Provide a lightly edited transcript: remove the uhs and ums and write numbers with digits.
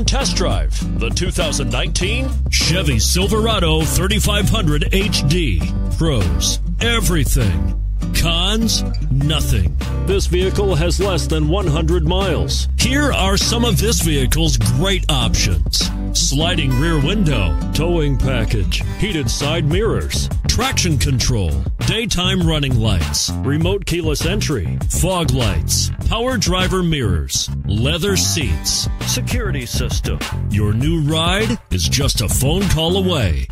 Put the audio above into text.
come test drive the 2019 Chevy Silverado 3500 HD. Pros, everything. Cons, nothing. This vehicle has less than 100 miles. Here are some of this vehicle's great options: sliding rear window, towing package, heated side mirrors, traction control, daytime running lights, remote keyless entry, fog lights, power driver mirrors, leather seats, security system. Your new ride is just a phone call away.